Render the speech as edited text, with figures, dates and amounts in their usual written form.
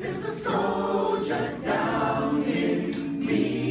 There's a soldier down in me.